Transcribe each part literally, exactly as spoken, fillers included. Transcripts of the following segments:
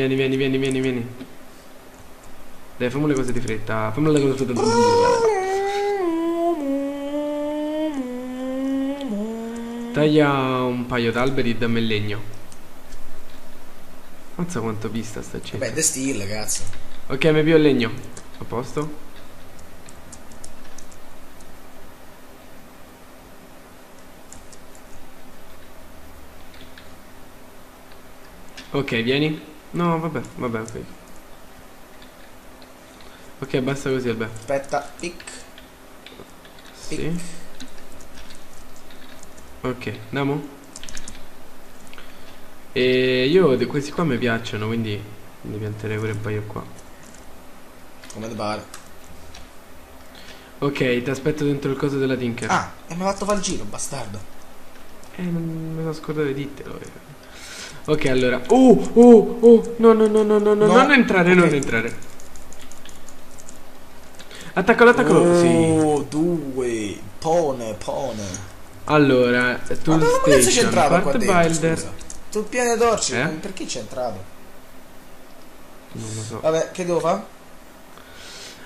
Vieni, vieni, vieni, vieni, vieni. Dai, fammi le cose di fretta. Fammi le cose di fretta. Taglia un paio d'alberi e dammi il legno. Non so quanto pista sta c'è. Beh, the steel, cazzo. Ok, mi più il legno. A posto? Ok, vieni. No, vabbè, vabbè, ok. Ok, basta così, vabbè. Aspetta, pic. Sì. Pic. Ok, andiamo. E io di questi qua mi piacciono, quindi ne pianterei pure un paio qua. Come ti pare. Ok, ti aspetto dentro il coso della tinker. Ah, e mi ha fatto fare il giro, bastardo. Eh, non me lo scordato di ditelo. Ok, allora. Oh, oh, oh. No, no, no, no, no, no. Non entrare, okay. non entrare. Attaccalo, attaccalo. Oh, sì. Due. Pone, pone. Allora, tu ma station, c'è entrato qua dentro, sul piano d'orci, eh? Perché c'è entrato? Non lo so. Vabbè, che devo fare?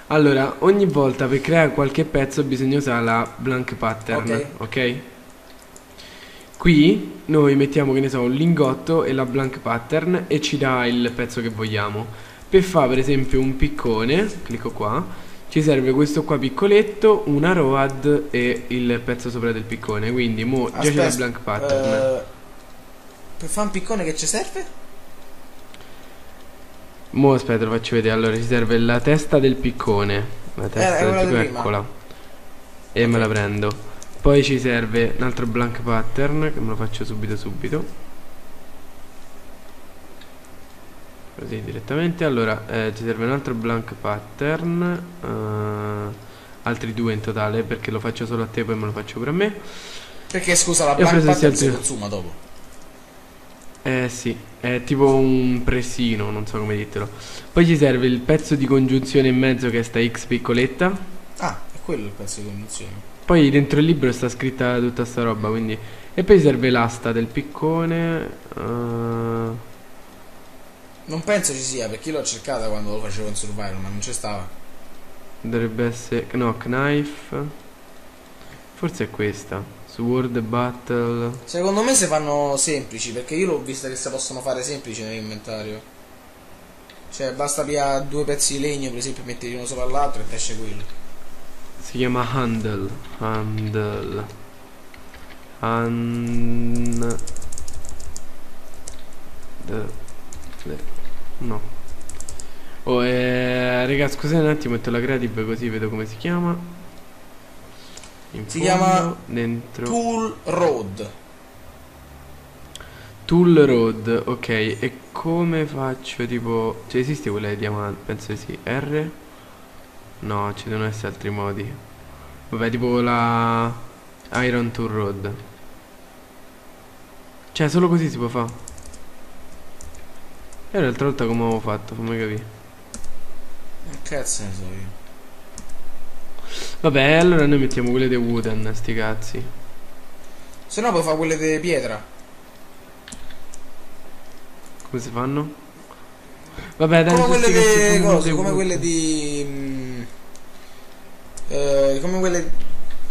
Allora, ogni volta per creare qualche pezzo bisogna usare la blank pattern, ok? okay? Qui noi mettiamo, che ne so, un lingotto e la blank pattern e ci dà il pezzo che vogliamo. Per fare per esempio un piccone, clicco qua, ci serve questo qua piccoletto, una road e il pezzo sopra del piccone. Quindi mo già c'è la blank pattern. Uh, per fare un piccone che ci serve? Mo aspetta, lo faccio vedere. Allora ci serve la testa del piccone. La testa eh, del piccone, eccola. E okay. me la prendo. Poi ci serve un altro blank pattern che me lo faccio subito subito. Così direttamente. Allora eh, ci serve un altro blank pattern, uh, altri due in totale, perché lo faccio solo a te, poi me lo faccio pure a me. Perché scusa, la blank pattern si consuma dopo. Eh sì, è tipo un presino, non so come dirtelo. Poi ci serve il pezzo di congiunzione in mezzo, che è sta X piccoletta. Ah, è quello il pezzo di congiunzione. Poi dentro il libro sta scritta tutta sta roba, quindi. E poi serve l'asta del piccone. uh... Non penso ci sia, perché io l'ho cercata quando lo facevo in survival, ma non c'è stava. Dovrebbe essere, no, knife. Forse è questa, sword battle. Secondo me se fanno semplici, perché io l'ho vista che si possono fare semplici nell'inventario. Cioè basta via due pezzi di legno, per esempio, metterli uno sopra l'altro e esce quello. Si chiama handle, handle, handle, no. Oh, eh, raga, scusate un attimo, metto la creative così vedo come si chiama. In si fondo, chiama dentro. Tool Road. Tool Road, ok. E come faccio tipo? Cioè esiste quella di diamante? Penso di sì. R? No, ci devono essere altri modi. Vabbè, tipo la Iron Tool Road. Cioè, solo così si può fare. E l'altra volta come avevo fatto, fammi capire. Che cazzo ne so io. Vabbè, allora noi mettiamo quelle di wooden, sti cazzi. Se no puoi fare quelle di pietra. Come si fanno? Vabbè, dai, come quelle di cose, come quelle di... Eh, come quelle.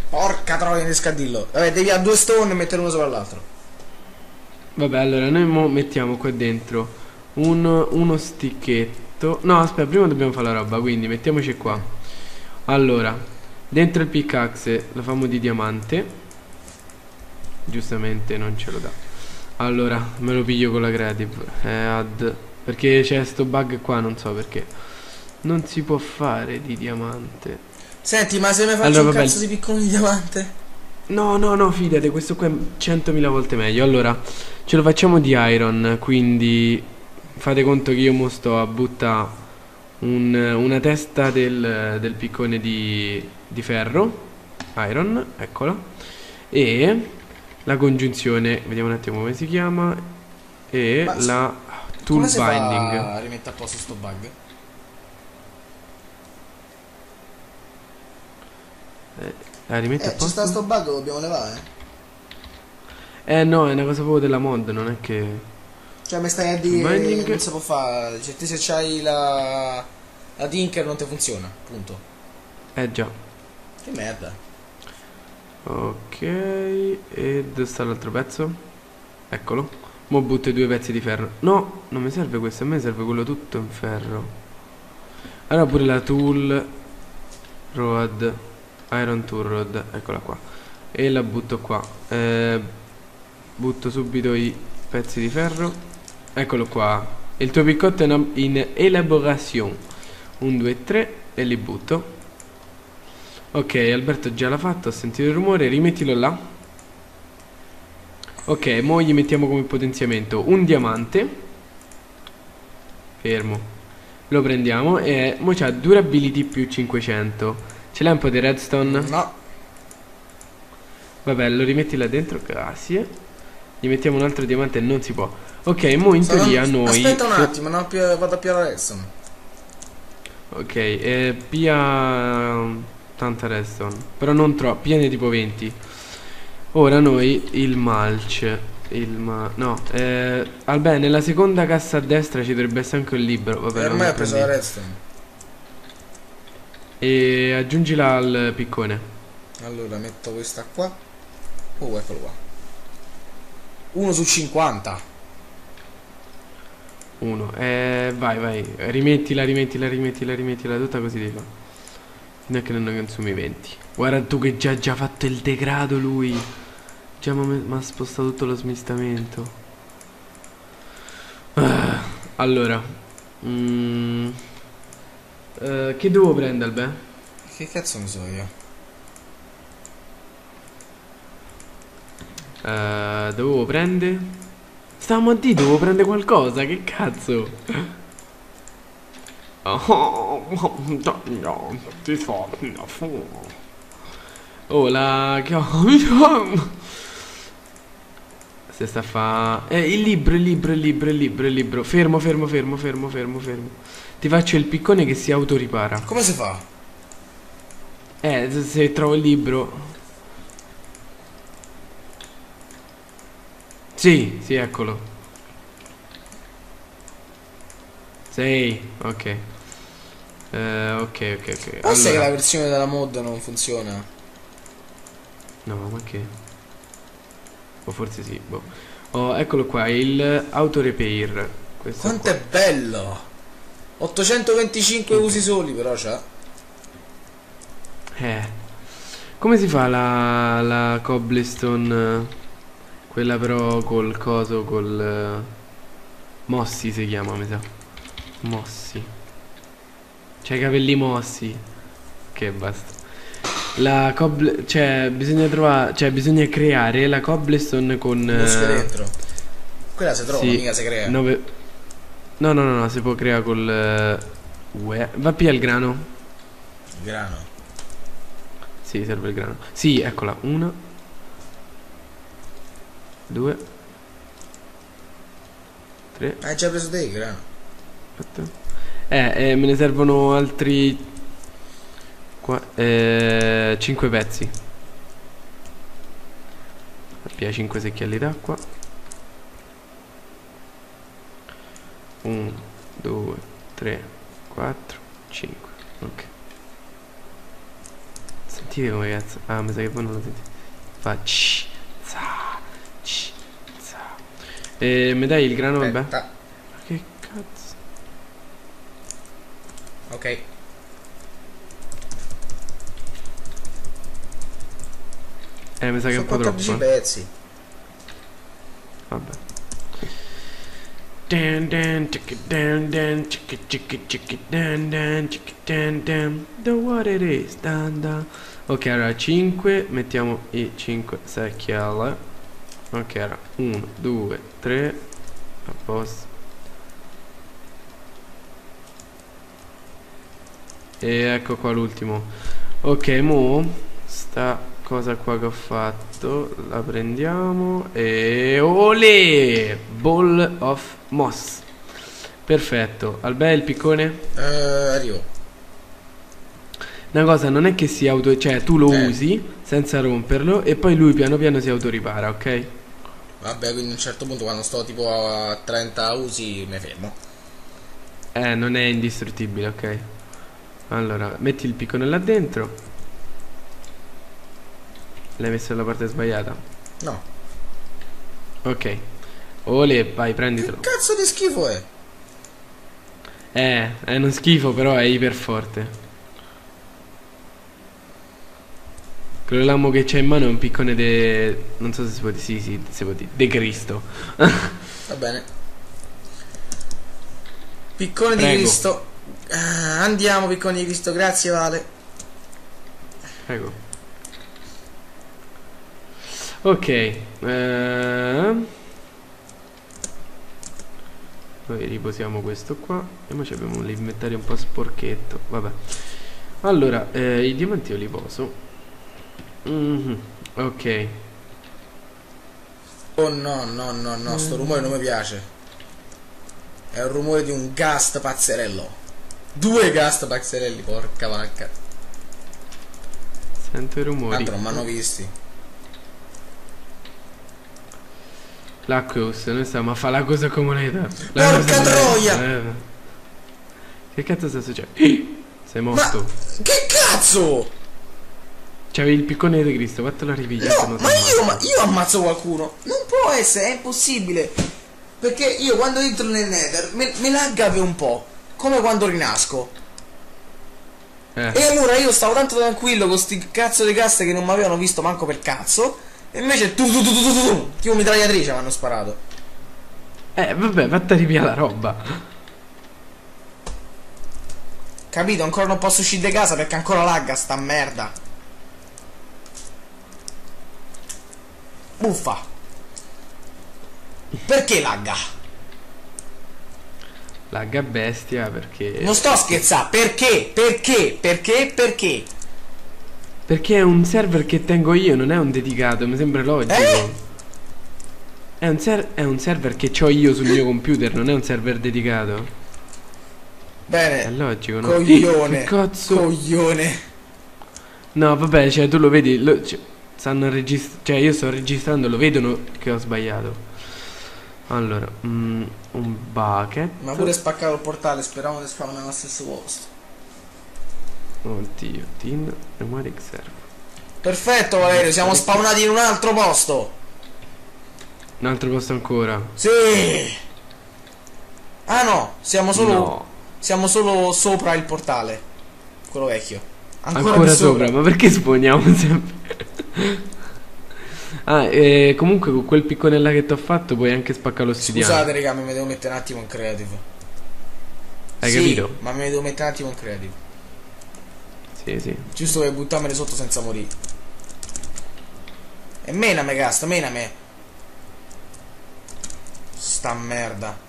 Porca troia di scadillo. Vabbè, devi a due stone e mettere uno sopra l'altro. Vabbè, allora noi mo mettiamo qua dentro un, uno sticchetto. No, aspetta, prima dobbiamo fare la roba, quindi mettiamoci qua. Allora, dentro il pickaxe lo famo di diamante. Giustamente non ce lo dà. Allora, me lo piglio con la creative. Eh, ad, perché c'è sto bug qua, non so perché. Non si può fare di diamante. Senti, ma se mi faccio allora, un cazzo di piccone di diamante? No, no, no, fidate, questo qua è centomila volte meglio. Allora, ce lo facciamo di iron, quindi fate conto che io mo sto a buttare un, una testa del, del piccone di, di ferro, iron, eccola, e la congiunzione, vediamo un attimo come si chiama, e ma la tool binding. Come si fa a rimettere a posto sto bug? La rimetto eh, a posto? Ci sta sto bug, lo dobbiamo levare. Eh no, è una cosa proprio della mod, non è che... Cioè mi stai a dire non si può fare, cioè te se c'hai la, la Tinker non ti funziona, punto. Eh già. Che merda. Ok, e dove sta l'altro pezzo? Eccolo. Mo butto i due pezzi di ferro. No, non mi serve questo, a me serve quello tutto in ferro. Allora pure la tool rod, iron tool rod, eccola qua. E la butto qua. Eh, butto subito i pezzi di ferro. Eccolo qua, il tuo piccotto è in, in elaboration. uno, due, tre e li butto. Ok, Alberto già l'ha fatto, ho sentito il rumore, rimettilo là. Ok, mo gli mettiamo come potenziamento un diamante. Fermo. Lo prendiamo e mo c'ha durability più cinquecento. Ce l'hai un po' di redstone? No. Vabbè, lo rimetti là dentro, grazie. Gli mettiamo un altro diamante e non si può. Ok, mo in teoria noi... Aspetta un attimo, no, vado a piare redstone. Ok, eh, pia... tanta redstone. Però non troppo, piene tipo venti. Ora noi il mulch. Il ma... no, eh... vabbè, nella seconda cassa a destra ci dovrebbe essere anche un libro. Vabbè, ormai ho preso la redstone. E aggiungila al piccone. Allora, metto questa qua. Oh, eccolo qua. uno su cinquanta. uno, eh, vai, vai, rimettila, rimettila, rimettila, rimettila tutta così di là. Non è che non ne consumi venti. Guarda tu che già ha già fatto il degrado lui. Già mi ha spostato tutto lo smistamento. Ah, allora, mm, eh, che devo prendere, beh? Che cazzo ne so io? Eh, dovevo prendere... Stavamo a D, devo prendere qualcosa, che cazzo? Oh la... Se sta a fa... Eh, il libro, il libro, il libro, il libro, il libro. Fermo, fermo, fermo, fermo, fermo, fermo. Ti faccio il piccone che si autoripara. Come si fa? Eh, se, se trovo il libro... Sì, sì, eccolo. Sì, ok. Uh, ok, ok, ok. Allora... sai che la versione della mod non funziona? No, ma che? O forse sì, boh. Oh, eccolo qua, il autorepair. Questo quanto qua è bello! ottocentoventicinque okay usi soli, però c'è. Eh. Come si fa la, la cobblestone... Quella però col coso, col... Uh, mossi si chiama, mi sa. Mossi. C'hai i capelli mossi. Che basta. La cobble... Cioè, bisogna trovare... Cioè, bisogna creare la cobblestone con... Uh, mosche dentro. Quella si trova, sì, mica si crea. Nove... No, no, no, no, si può creare col... Uh, ue... Va via il grano. Il grano? Sì, serve il grano. Sì, eccola, una... due, tre. Hai già preso dei grano? Eh, eh, me ne servono altri qua, eh, cinque pezzi. Appia cinque secchielli d'acqua. uno, due, tre, quattro, cinque. Ok. Sentite come cazzo. Ah, mi sa che voi non lo sentite. Facci. E mi dai il grano, aspetta, vabbè. Ma che cazzo? Ok. Eh, mi sa che è un po' troppo. Sono quattordici pezzi. Vabbè. Dan dan dan dan dan dan dan. The what it is. Dan dan. Ok, allora cinque, mettiamo i cinque secchiali. Ok, era uno, due, tre. A posto. E ecco qua l'ultimo. Ok, mo sta cosa qua che ho fatto la prendiamo e olè! Ball of moss. Perfetto. Albè il piccone? Eh, arrivo. Una cosa non è che si auto... Cioè tu lo eh. usi senza romperlo e poi lui piano piano si autoripara, ok? Vabbè, quindi a un certo punto quando sto tipo a trenta usi mi fermo. Eh, non è indistruttibile, ok. Allora, metti il piccone là dentro. L'hai messo dalla parte sbagliata? No. Ok. Ole, vai, prenditelo. Che cazzo di schifo è? Eh, è uno schifo, però è iper forte. Quello l'amo che c'è in mano è un piccone de... non so se si può dire, sì, sì, si può dire, de Cristo. Va bene. Piccone Prego. di Cristo. Ah, andiamo, piccone di Cristo, grazie Vale. Prego. Ok. Ehm... Noi riposiamo questo qua. E poi abbiamo l'inventario un po' sporchetto. Vabbè. Allora, eh, i diamanti io li poso. Mm-hmm. Ok. Oh no no no no, sto rumore non mi piace. È un rumore di un ghast pazzerello. Due ghast pazzerelli, porca vacca. Sento i rumori. Tanto non mi hanno visti. L'Aqueus, noi stiamo a fare la cosa comunità. La porca troia! Eh. Che cazzo sta succedendo? Sei morto. Ma che cazzo? C'avevi il piccone di Cristo, fatelo ripiglia. No, ma io, ma io ammazzo qualcuno. Non può essere, è impossibile. Perché io quando entro nel nether me, me lagga per un po'. Come quando rinasco. Eh. E allora io stavo tanto tranquillo con sti cazzo di casse che non mi avevano visto manco per cazzo. E invece tu tu tu tu tu tu tu tipo mitragliatrice mi hanno sparato. Eh vabbè, fatta ripigliare la roba. Capito, ancora non posso uscire di casa perché ancora lagga sta merda. Buffa. Perché lagga? Lagga bestia perché... Non sto a scherzare. Perché? Perché? Perché? Perché? Perché è un server che tengo io, non è un dedicato, mi sembra logico. Eh? È, un ser è un server che ho io sul mio computer, non è un server dedicato. Bene. È logico, no? Coglione. Cazzo. Coglione. No, vabbè, cioè tu lo vedi... Lo, stanno registrando, cioè io sto registrando, lo vedono che ho sbagliato. Allora, mm, un bucket. Ma pure spaccato il portale, speravo che spawnano nello stesso posto. Oddio, tin, pneumatic serve. Perfetto Valerio, siamo spawnati in un altro posto. Un altro posto ancora? Sì. Ah no, siamo solo no. Siamo solo sopra il portale. Quello vecchio. Ancora, ancora sopra. sopra, ma perché spawniamo sempre? Ah, eh, comunque con quel piccone là che ti ho fatto puoi anche spaccare l'ossidiana. Scusate raga, mi devo mettere un attimo in creative. Hai sì, capito? Ma mi devo mettere un attimo in creative. Sì, sì. Giusto per buttarmene sotto senza morire. E mename casta, mename. Sta merda.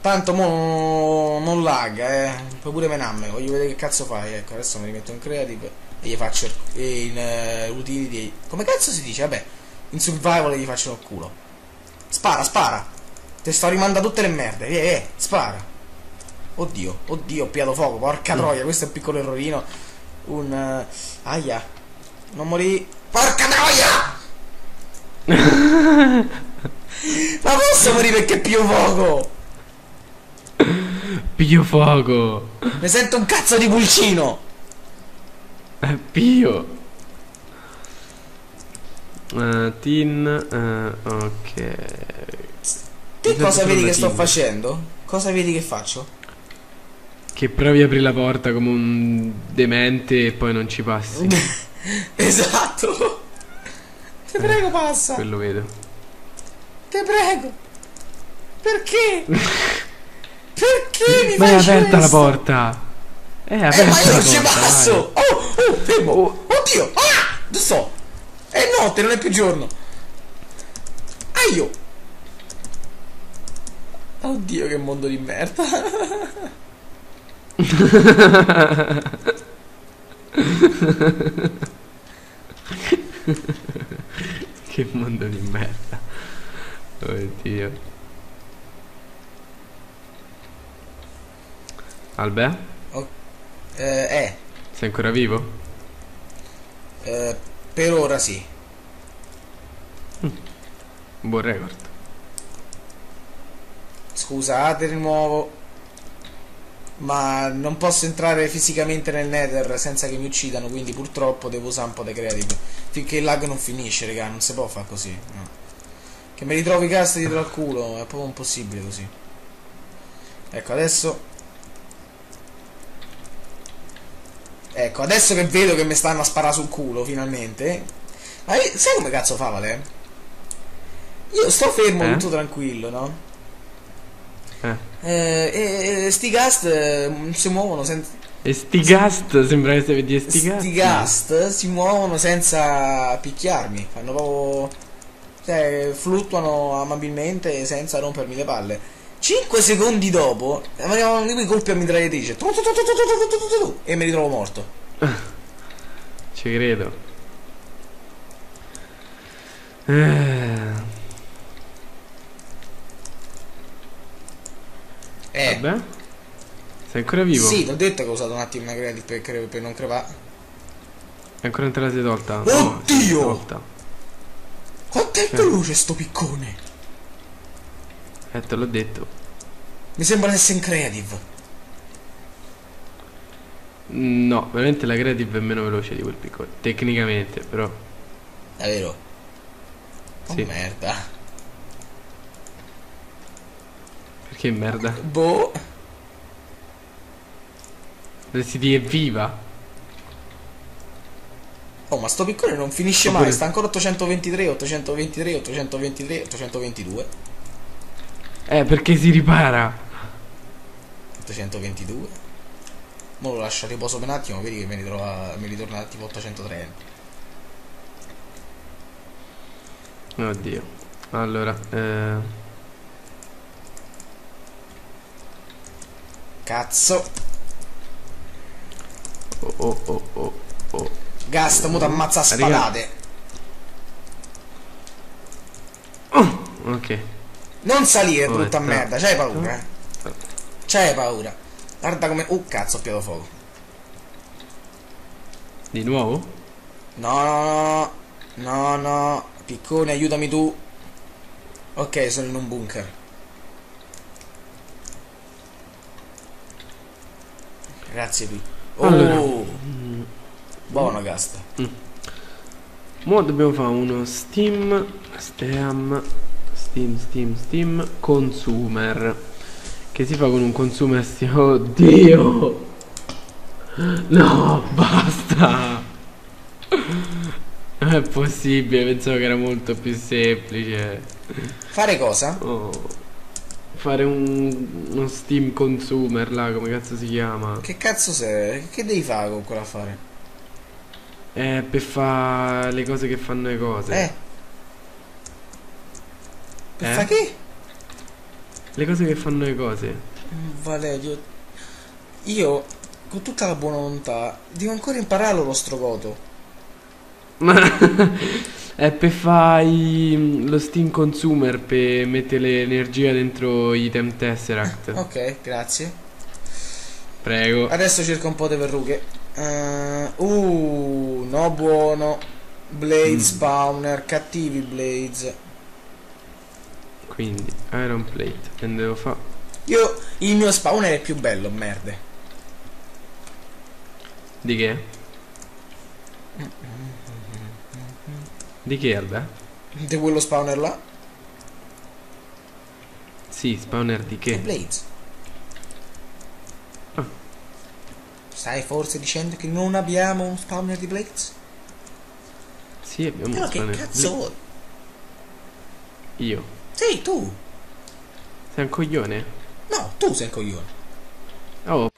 Tanto mo non lagga, eh. Puoi pure menarmi, voglio vedere che cazzo fai. Ecco, adesso mi rimetto in creative e gli faccio in uh, utility, come cazzo si dice? Vabbè, in survival gli faccio il culo. Spara, spara. Te sto rimandando tutte le merde. Eh, eh, spara. Oddio, oddio, ho piato fuoco. Porca mm. troia, questo è un piccolo errorino. Un... Uh, aia. Non morì. Porca troia! Ma posso morire perché pio fuoco? Pio fuoco. Mi sento un cazzo di pulcino. Pio uh, Tin uh, ok. Che cosa vedi che sto facendo? Cosa vedi che faccio? Che provi a aprire la porta come un demente e poi non ci passi. Esatto. Ti prego passa. Quello vedo. Ti prego. Perché? Perché mi fai questo? Ma è aperta la porta. Eh, eh ma io non ci passo! Vai. Oh, oh, fermo! Oh. Oddio! Ah! Dove sto? È notte, non è più giorno! Aio! Oddio, che mondo di merda! Che mondo di merda! Oddio! Albè? Ok. Eh, eh. Sei ancora vivo? Eh, per ora sì. Mm. Buon record. Scusate di nuovo, ma non posso entrare fisicamente nel Nether senza che mi uccidano, quindi purtroppo devo usare un po' di creative finché il lag non finisce, raga, non si può fare così, no. Che mi ritrovo i cast dietro al culo, è proprio impossibile così. Ecco, adesso Ecco, adesso che vedo che mi stanno a sparare sul culo, finalmente. Ma io, sai come cazzo fa, Vale? Io sto fermo, eh? tutto tranquillo, no? Eh. Eh, e sti cast eh, si muovono senza... E sti cast, sembra che si vedi sti cast. Sti cast si muovono senza picchiarmi, fanno proprio... Cioè, fluttuano amabilmente senza rompermi le palle. cinque secondi dopo, avevamo di quei colpi a mitragliatrice. E mi ritrovo morto. Ci credo. Eh... Eh. Vabbè. Sei ancora vivo? Sì, l'ho detto che ho usato un attimo una creative per, cre per non crepare. E ancora non te la sei tolta. Oddio! No, quanto è veloce sto piccone! Eh, te l'ho detto. Mi sembra che sia in creative. No, veramente la creative è meno veloce di quel piccone. Tecnicamente, però. Davvero? Oh, sì. Merda. Che merda. Boh. Dovresti dire viva. Oh, ma sto piccone non finisce Oppure... mai. Sta ancora ottocentoventitré, ottocentoventitré, ottocentoventitré, ottocentoventidue. Eh, perché si ripara. ottocentoventidue. Mo lo lascio a riposo per un attimo. Vedi che mi ritrova, mi ritorna tipo ottocentotrenta. Oddio. Allora, eh... cazzo. Oh oh oh oh oh. Gasta, mo t'ammazza a spadate. Oh, ok. Non salire, oh, brutta merda, c'hai paura, eh? C'hai paura. Guarda come... Oh, cazzo, ho piato fuoco. Di nuovo? No, no, no. No, no. Piccone, aiutami tu. Ok, sono in un bunker. Grazie Pi. Oh, allora. mm. Buono casta. Mm. Mo dobbiamo fare uno Steam Steam Steam Steam Steam Consumer. Che si fa con un consumer Steam. Oddio. No, basta. Non è possibile, pensavo che era molto più semplice. Fare cosa? Oh. Fare un, uno Steam Consumer là, come cazzo si chiama? Che cazzo sei? Che devi fare con quella affare? Eh, per fare le cose che fanno le cose. Eh. Per eh? fare che? Le cose che fanno le cose. Valerio, io con tutta la buona volontà devo ancora imparare lo strogoto. È per fare lo Steam Consumer, per mettere l'energia dentro i Tem Tesseract. Ok, grazie. Prego. Adesso cerco un po' di verrughe. Uh, uh no buono. Blade mm. Spawner, cattivi Blades. Quindi, Iron Plate. E devo fare... Io, il mio spawner è più bello, merda. Di che? Mm -mm. Di che erba? Di quello spawner là? Sì, spawner di che? Di Blades. Oh. Stai forse dicendo che non abbiamo un spawner di Blades? Sì, abbiamo Però un spawner. Però che cazzo? Io? Sì, tu! Sei un coglione? No, tu sei un coglione. Oh.